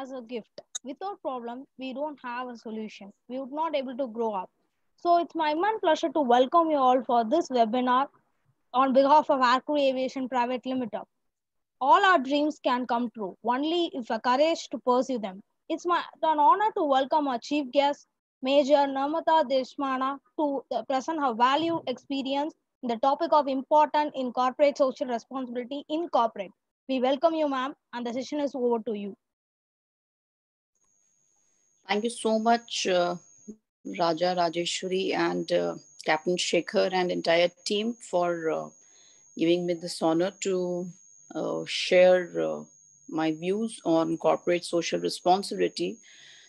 as a gift. Without problem, we don't have a solution. We would not able to grow up. So it's my immense pleasure to welcome you all for this webinar on behalf of AirCrews Aviation Private Limited. All our dreams can come true, only if a courage to pursue them. It's an honor to welcome our chief guest, Major Namrata Dhasmana, to present her valued experience in the topic of important in corporate social responsibility in corporate. We welcome you, ma'am, and the session is over to you. Thank you so much, Raja Rajeshwari and Captain Shekhar and entire team for giving me this honor to share my views on corporate social responsibility.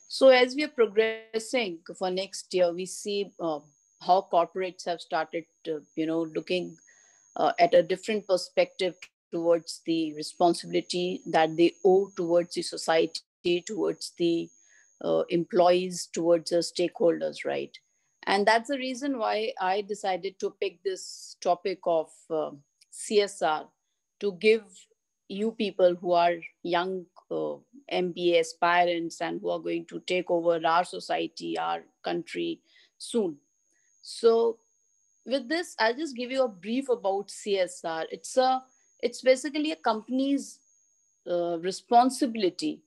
So as we are progressing for next year, we see how corporates have started, looking at a different perspective towards the responsibility that they owe towards the society, towards the employees, towards the stakeholders, right? And that's the reason why I decided to pick this topic of CSR to give you people who are young MBA aspirants and who are going to take over our society, our country soon. So with this, I'll just give you a brief about CSR. It's basically a company's responsibility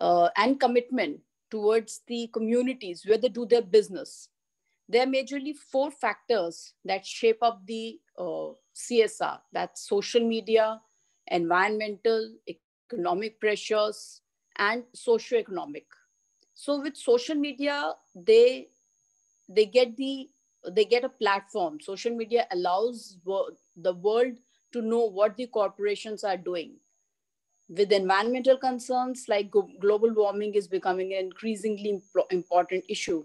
and commitment towards the communities where they do their business. There are majorly four factors that shape up the CSR. That's social media, environmental, economic pressures, and socioeconomic. So with social media, they get a platform. Social media allows the world to know what the corporations are doing. With environmental concerns, like global warming is becoming an increasingly important issue.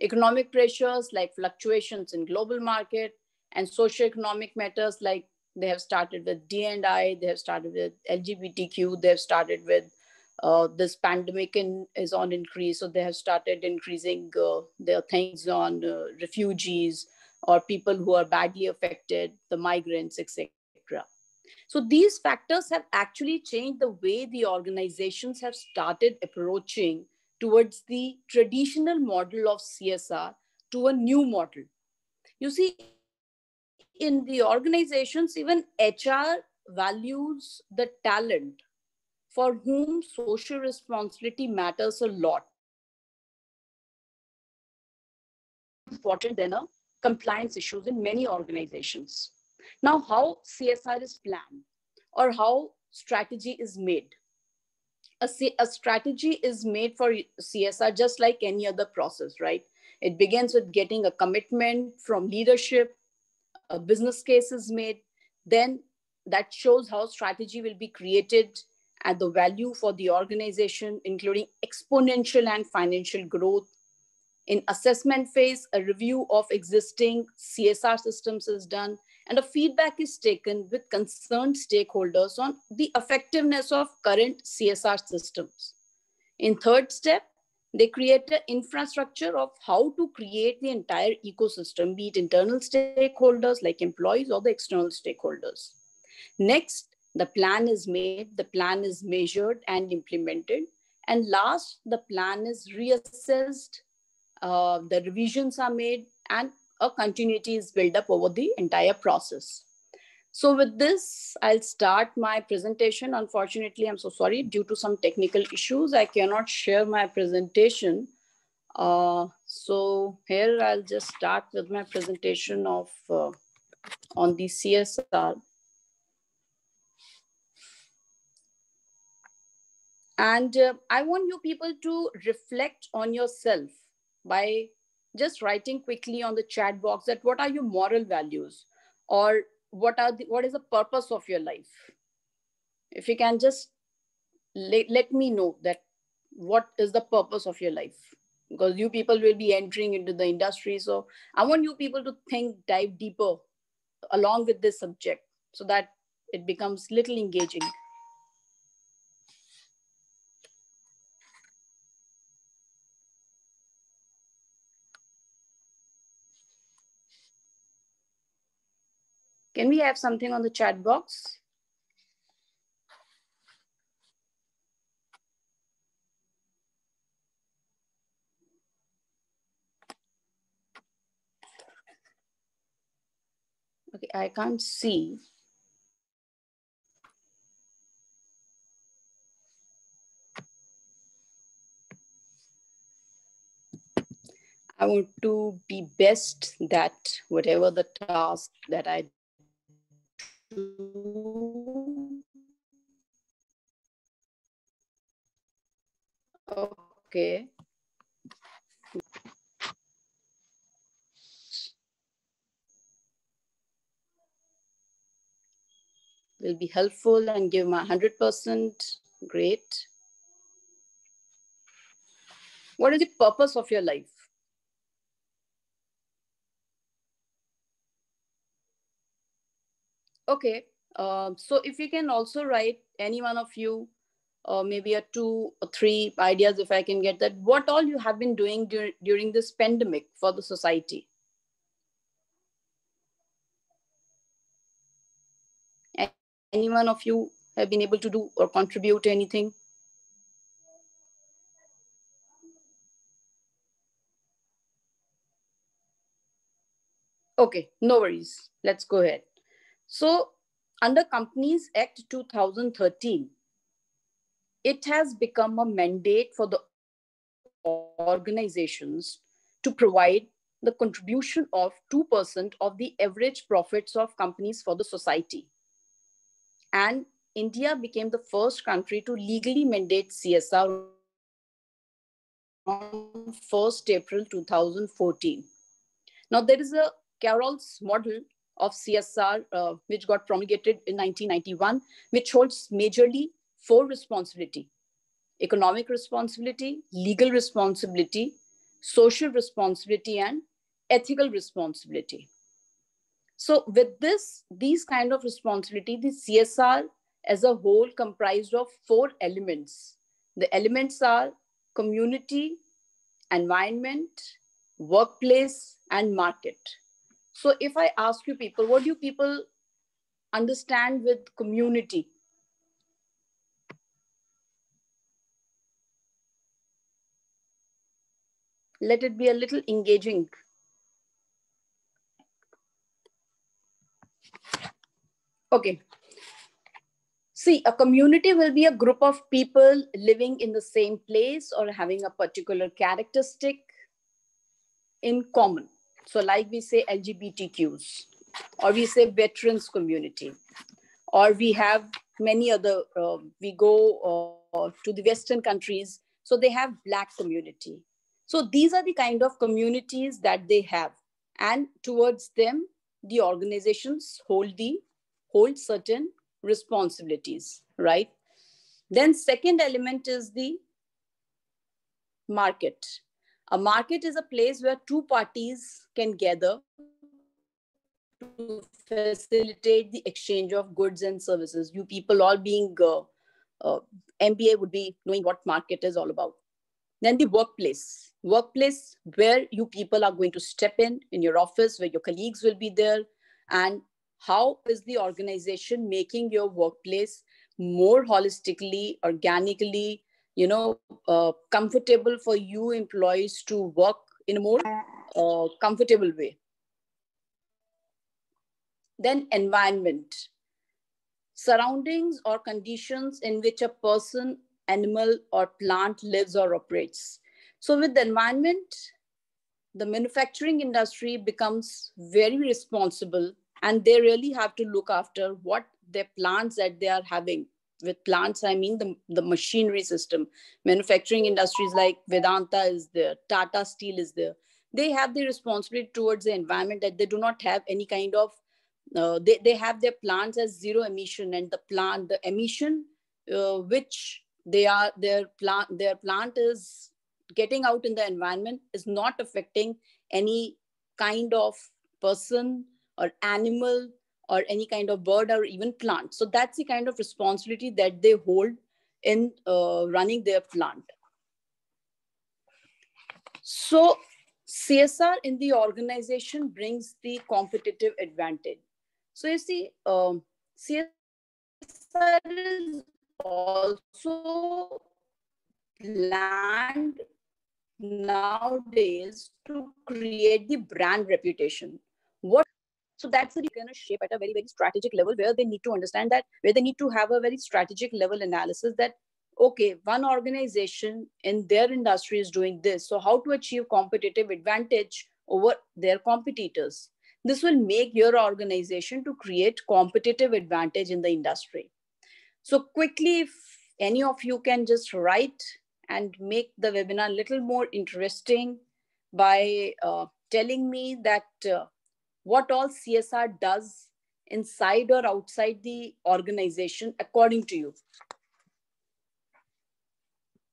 Economic pressures like fluctuations in global market and socioeconomic matters, like they have started with D&I, they have started with LGBTQ, they have started with this pandemic is on increase. So they have started increasing their things on refugees or people who are badly affected, the migrants, etc. So these factors have actually changed the way the organizations have started approaching towards the traditional model of CSR to a new model. You see, in the organizations, even HR values the talent for whom social responsibility matters a lot. Important than a compliance issues in many organizations. Now, how CSR is planned or how strategy is made. A strategy is made for CSR just like any other process, right? It begins with getting a commitment from leadership, a business case is made, then that shows how strategy will be created and the value for the organization, including exponential and financial growth. In assessment phase, a review of existing CSR systems is done, and a feedback is taken with concerned stakeholders on the effectiveness of current CSR systems. In third step, they create an infrastructure of how to create the entire ecosystem, be it internal stakeholders like employees or the external stakeholders. Next, the plan is made, the plan is measured and implemented. And last, the plan is reassessed, the revisions are made, and a continuity is built up over the entire process. So with this, I'll start my presentation. Unfortunately, I'm so sorry, due to some technical issues, I cannot share my presentation. So here I'll just start with my presentation of on the CSR. And I want you people to reflect on yourself by just writing quickly on the chat box that what are your moral values or what is the purpose of your life? If you can just let me know that what is the purpose of your life, because you people will be entering into the industry. So I want you people to think, dive deeper along with this subject so that it becomes little engaging. Can we have something on the chat box? Okay, I can't see. I want to be best that whatever the task that I do. Okay. Will be helpful and give my 100%. Great. What is the purpose of your life? Okay, so if you can also write, any one of you, maybe a 2 or 3 ideas, if I can get that, what all you have been doing during this pandemic for the society. Any one of you have been able to do or contribute anything? Okay, no worries, let's go ahead. So under Companies Act 2013, it has become a mandate for the organizations to provide the contribution of 2% of the average profits of companies for the society. And India became the first country to legally mandate CSR on 1st April 2014. Now there is a Carroll's model of CSR, which got promulgated in 1991, which holds majorly 4 responsibility: economic responsibility, legal responsibility, social responsibility, and ethical responsibility. So with this, these kind of responsibility, the CSR as a whole comprised of 4 elements. The elements are community, environment, workplace, and market. So if I ask you people, what do you people understand with community? Let it be a little engaging. Okay. See, a community will be a group of people living in the same place or having a particular characteristic in common. So like we say LGBTQs, or we say veterans community, or we have many other, we go to the Western countries, so they have Black community. So these are the kind of communities that they have, and towards them, the organizations hold certain responsibilities, right? Then second element is the market. A market is a place where 2 parties can gather to facilitate the exchange of goods and services. You people all being MBA would be knowing what market is all about. Then the workplace. Workplace where you people are going to step in your office, where your colleagues will be there. And how is the organization making your workplace more holistically, organically, comfortable for you employees to work in a more comfortable way. Then environment. Surroundings or conditions in which a person, animal, or plant lives or operates. So with the environment, the manufacturing industry becomes very responsible, and they really have to look after what their plants that they are having. With plants, I mean the machinery system. Manufacturing industries like Vedanta is there, Tata Steel is there. They have the responsibility towards the environment that they do not have any kind of, they have their plants as zero emission, and the emission which their plant is getting out in the environment is not affecting any kind of person or animal or any kind of bird or even plant. So that's the kind of responsibility that they hold in running their plant. So CSR in the organization brings the competitive advantage. So you see, CSR is also planned nowadays to create the brand reputation. What So that's the kind of shape at a very, very strategic level where they need to understand that, where they need to have a very strategic level analysis that, okay, one organization in their industry is doing this. So how to achieve competitive advantage over their competitors? This will make your organization to create competitive advantage in the industry. So quickly, if any of you can just write and make the webinar a little more interesting by telling me that what all CSR does inside or outside the organization according to you.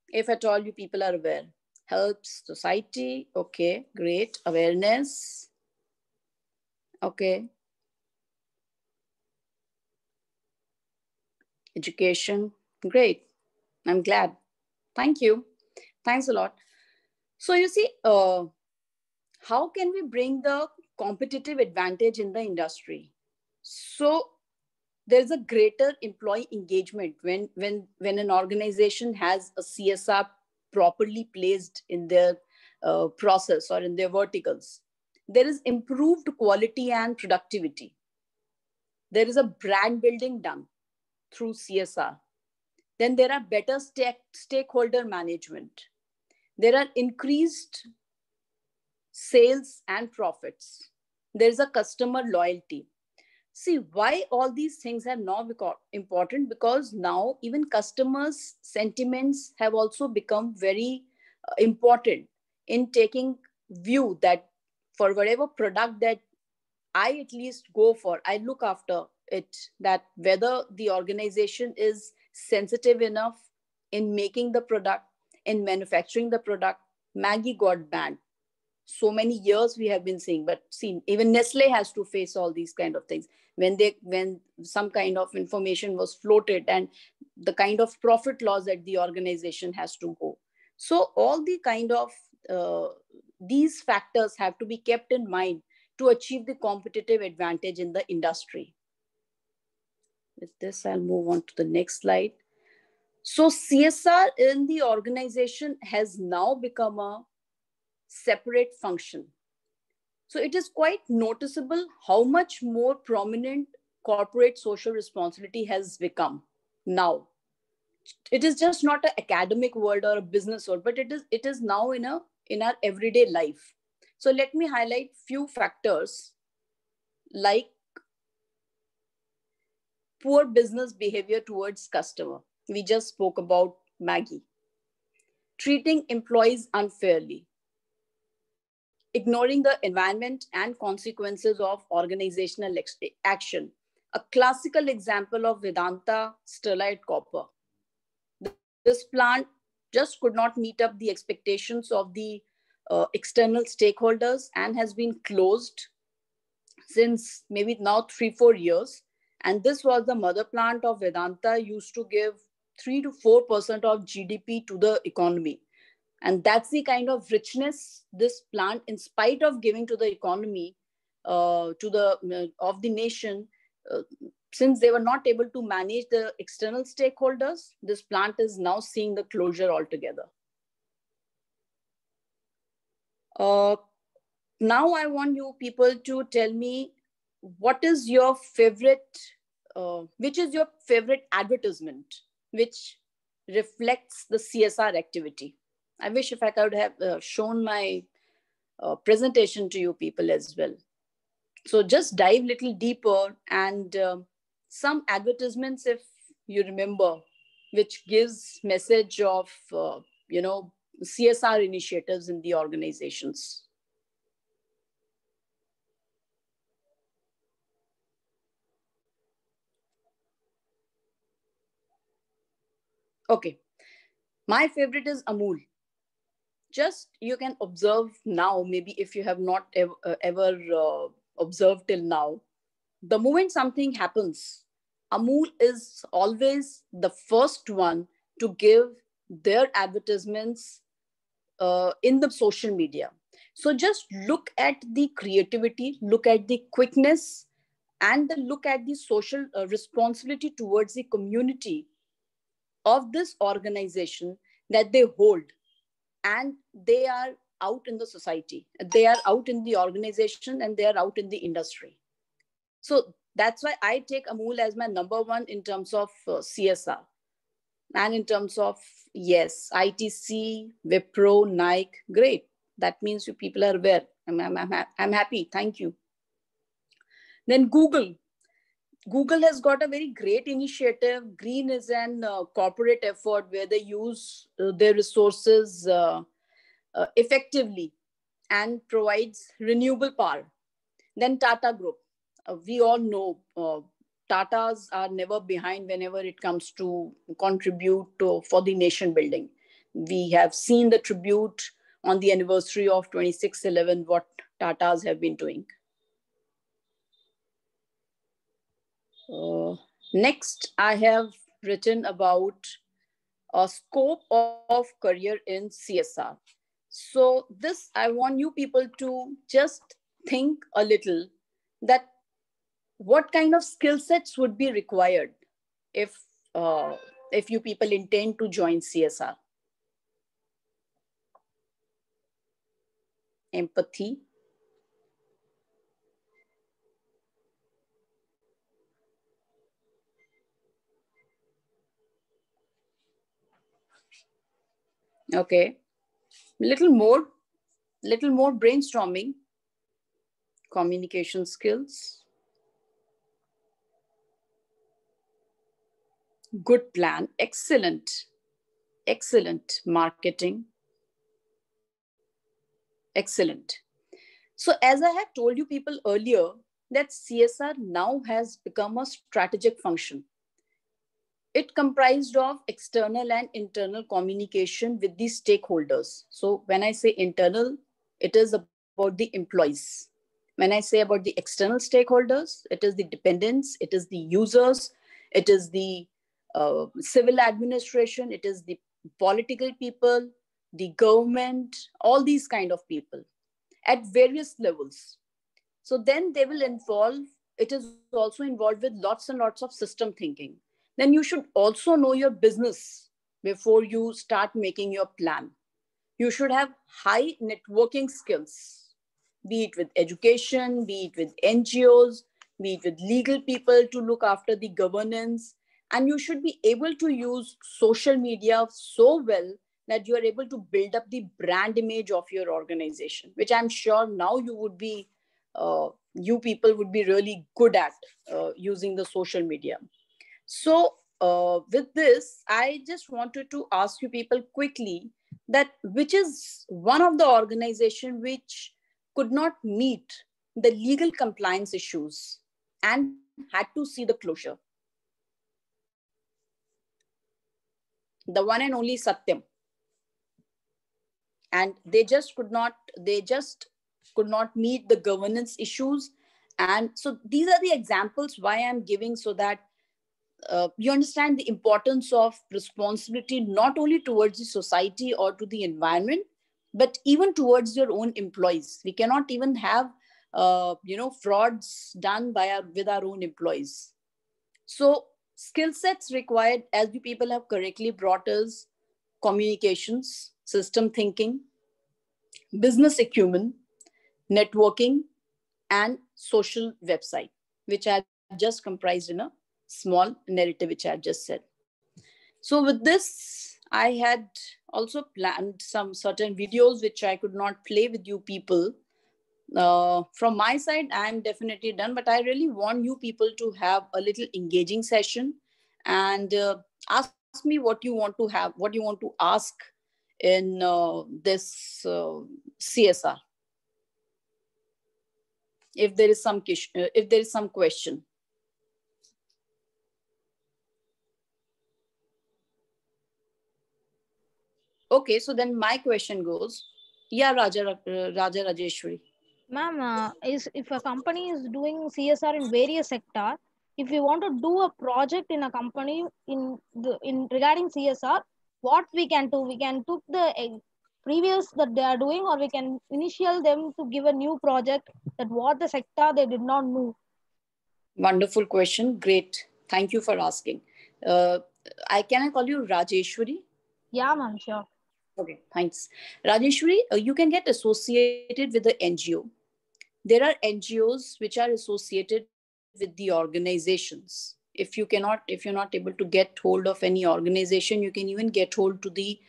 If at all you people are aware. Helps society, okay, great, awareness, okay. Education, great, I'm glad. Thank you, thanks a lot. So you see, how can we bring the competitive advantage in the industry? So there's a greater employee engagement when an organization has a CSR properly placed in their process or in their verticals. There is improved quality and productivity. There is a brand building done through CSR. Then there are better stakeholder management. There are increased sales and profits. There is a customer loyalty. See, why all these things have now become important? Because now even customers' sentiments have also become very important in taking view that for whatever product that I at least go for, I look after it, that whether the organization is sensitive enough in making the product, in manufacturing the product. Maggie got banned. So many years we have been seeing, but see, even Nestle has to face all these kind of things. When some kind of information was floated and the kind of profit loss that the organization has to go. So all the kind of, these factors have to be kept in mind to achieve the competitive advantage in the industry. With this, I'll move on to the next slide. So CSR in the organization has now become a separate function. So it is quite noticeable how much more prominent corporate social responsibility has become now. It is just not an academic world or a business world, but it is now in our everyday life. So let me highlight few factors like poor business behavior towards customer. We just spoke about Maggie. Treating employees unfairly. Ignoring the environment and consequences of organizational action. A classical example of Vedanta Sterlite Copper. This plant just could not meet up the expectations of the external stakeholders and has been closed since maybe now 3-4 years. And this was the mother plant of Vedanta, used to give 3 to 4% of GDP to the economy. And that's the kind of richness this plant, in spite of giving to the economy, of the nation, since they were not able to manage the external stakeholders, this plant is now seeing the closure altogether. Now I want you people to tell me, what is your favorite, which is your favorite advertisement, which reflects the CSR activity? I wish if I could have shown my presentation to you people as well. So just dive a little deeper and some advertisements, if you remember, which gives message of, CSR initiatives in the organizations. Okay, my favorite is Amul. Just you can observe now, maybe if you have not ever observed till now, the moment something happens, Amul is always the first one to give their advertisements in the social media. So just look at the creativity, look at the quickness, and the look at the social responsibility towards the community of this organization that they hold, and they are out in the society. They are out in the organization and they are out in the industry. So that's why I take Amul as my number one in terms of CSR. And in terms of, yes, ITC, Wipro, Nike, great. That means you people are aware. I'm happy, thank you. Then Google. Google has got a very great initiative. Green is an corporate effort where they use their resources effectively and provides renewable power. Then Tata Group. We all know Tatas are never behind whenever it comes to contribute to, for the nation building. We have seen the tribute on the anniversary of 26/11, what Tatas have been doing. Next, I have written about a scope of career in CSR. So this, I want you people to just think a little that what kind of skill sets would be required if you people intend to join CSR. Empathy. Okay, little more brainstorming, communication skills, good plan, excellent marketing, excellent. So as I have told you people earlier that CSR now has become a strategic function. It comprised of external and internal communication with the stakeholders. So when I say internal, it is about the employees. When I say about the external stakeholders, it is the dependents, it is the users, it is the civil administration, it is the political people, the government, all these kind of people at various levels. So then they will involve, it is also involved with lots and lots of system thinking. Then you should also know your business before you start making your plan. You should have high networking skills, be it with education, be it with NGOs, be it with legal people to look after the governance. And you should be able to use social media so well that you are able to build up the brand image of your organization, which I'm sure now you would be, you people would be really good at using the social media. So with this, I just wanted to ask you people quickly that which is one of the organization which could not meet the legal compliance issues and had to see the closure. The one and only Satyam. And they just could not meet the governance issues. And so these are the examples why I'm giving so that you understand the importance of responsibility, not only towards the society or to the environment, but even towards your own employees. We cannot even have, frauds done by with our own employees. So skill sets required, as you people have correctly brought us, communications, system thinking, business acumen, networking, and social website, which are just comprised in a small narrative which I just said. So with this, I had also planned some certain videos which I could not play with you people. From my side, I'm definitely done, but I really want you people to have a little engaging session and ask me what you want to have, what you want to ask in this CSR. If there is some question. Okay, so then my question goes, yeah, Raja Rajeshwari. Ma'am, if a company is doing CSR in various sectors, if we want to do a project in a company regarding CSR, what we can do? We can take the previous that they are doing, or we can initial them to give a new project that what the sector they did not know. Wonderful question. Great. Thank you for asking. Can I call you Rajeshwari? Yeah, ma'am, sure. Okay, thanks. Rajeshwari, you can get associated with the NGO. There are NGOs which are associated with the organizations. If you're not able to get hold of any organization, you can even get hold to the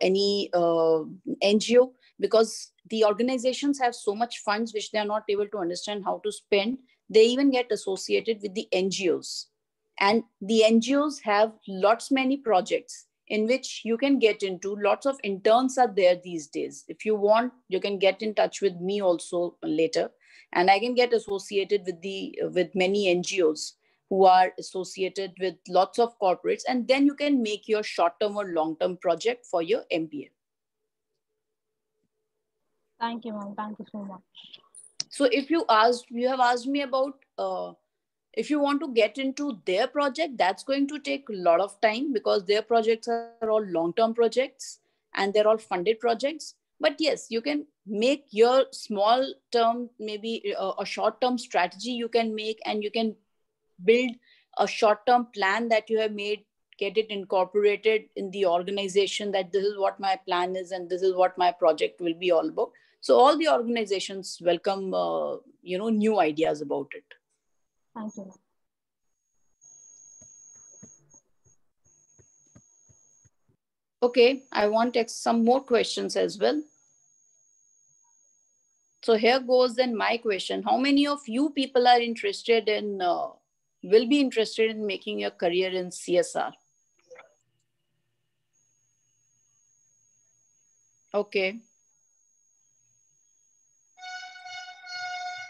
any NGO, because the organizations have so much funds which they are not able to understand how to spend. They even get associated with the NGOs, and the NGOs have lots many projects in which you can get into. Lots of interns are there these days. If you want, you can get in touch with me also later, and I can get associated with the many NGOs who are associated with lots of corporates, and then you can make your short-term or long-term project for your MBA. Thank you, ma'am. Thank you so much. So if you asked, you have asked me about if you want to get into their project, that's going to take a lot of time, because their projects are all long-term projects and they're all funded projects. But yes, you can make your small-term, maybe a short-term strategy you can make, and you can build a short-term plan that you have made, get it incorporated in the organization that this is what my plan is and this is what my project will be all about. So all the organizations welcome, new ideas about it. Thank you. Okay, I want some more questions as well. So here goes then my question. How many of you people are interested in will be interested in making your career in CSR? Okay.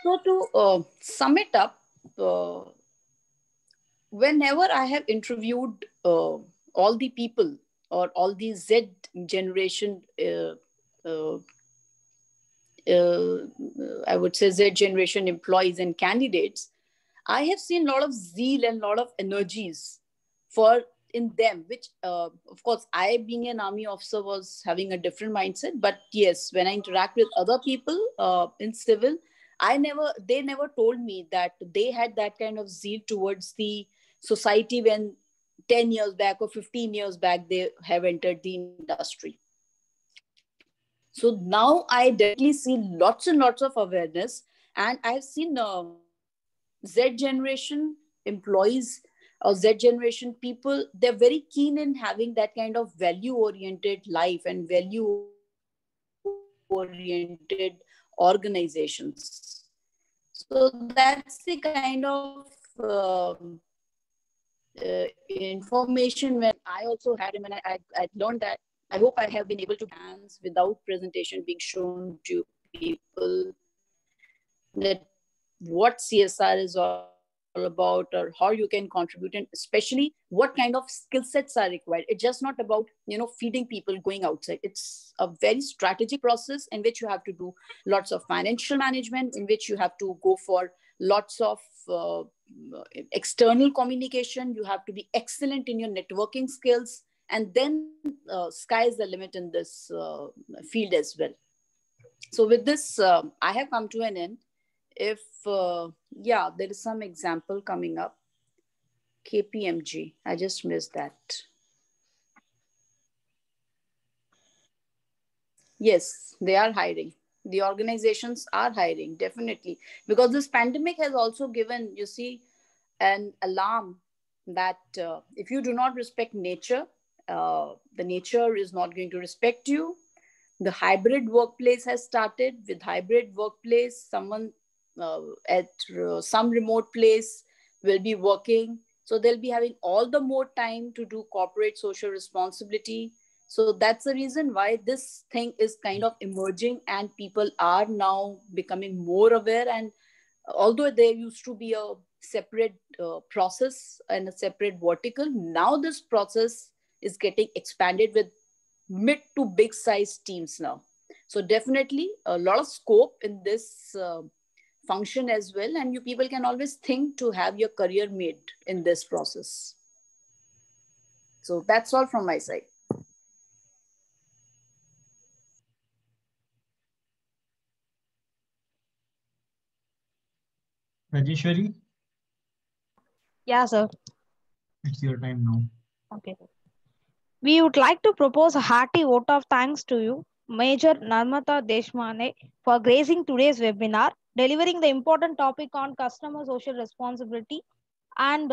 So to sum it up, whenever I have interviewed all the people or all the Z generation, I would say Z generation employees and candidates, I have seen a lot of zeal and a lot of energies in them, which of course I, being an army officer, was having a different mindset. But yes, when I interact with other people in civil, they never told me that they had that kind of zeal towards the society when 10 years back or 15 years back, they have entered the industry. So now I definitely see lots and lots of awareness, and I've seen Z generation employees or Z generation people, they're very keen in having that kind of value-oriented life and value-oriented organizations. So that's the kind of information when I also had, and I learned that. I hope I have been able to dance without presentation being shown to people that what CSR is all about or how you can contribute, and especially what kind of skill sets are required. It's just not about, feeding people going outside. It's a very strategic process in which you have to do lots of financial management, in which you have to go for lots of external communication. You have to be excellent in your networking skills, and then sky is the limit in this field as well. So with this, I have come to an end. If, there is some example coming up. KPMG, I just missed that. Yes, they are hiring. The organizations are hiring, definitely. Because this pandemic has also given, an alarm that if you do not respect nature, the nature is not going to respect you. The hybrid workplace has started. With hybrid workplace, someone at some remote place will be working, so they'll be having all the more time to do corporate social responsibility. So that's the reason why this thing is kind of emerging, and people are now becoming more aware. And although there used to be a separate process and a separate vertical, now this process is getting expanded with mid to big size teams now. So definitely a lot of scope in this function as well, and you people can always think to have your career made in this process. So that's all from my side. Rajeshwari? Yeah, sir. It's your time now. Okay. We would like to propose a hearty vote of thanks to you Major Namrata Dhasmana for gracing today's webinar, delivering the important topic on customer social responsibility. And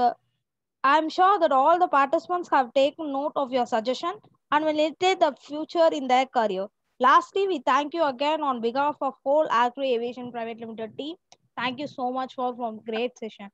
I'm sure that all the participants have taken note of your suggestion and will dictate the future in their career. Lastly, we thank you again on behalf of whole Agri Aviation Private Limited team. Thank you so much for a great session.